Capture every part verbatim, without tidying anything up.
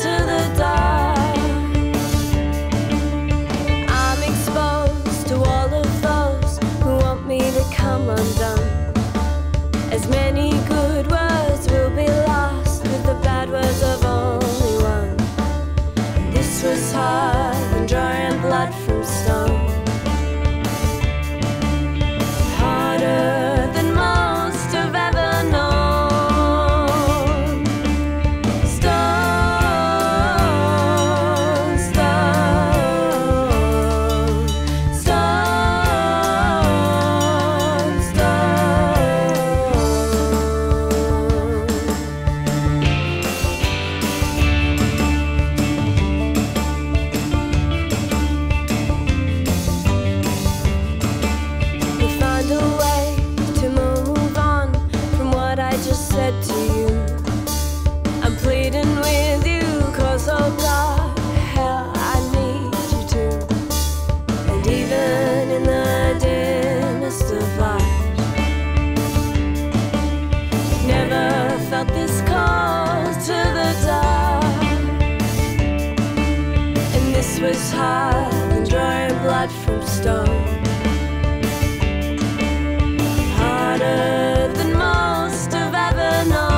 Was hard and drawing blood from stone. Harder than most have ever known.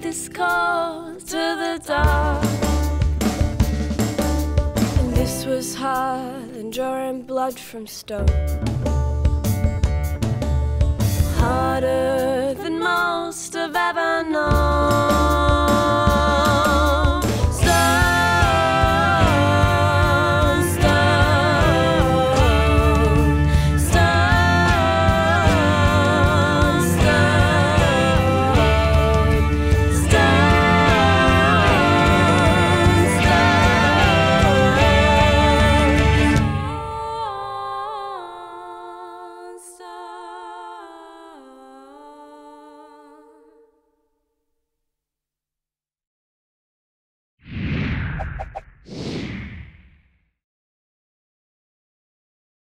This call to the dark, and this was hard and drawing blood from stone. Harder than most of ever.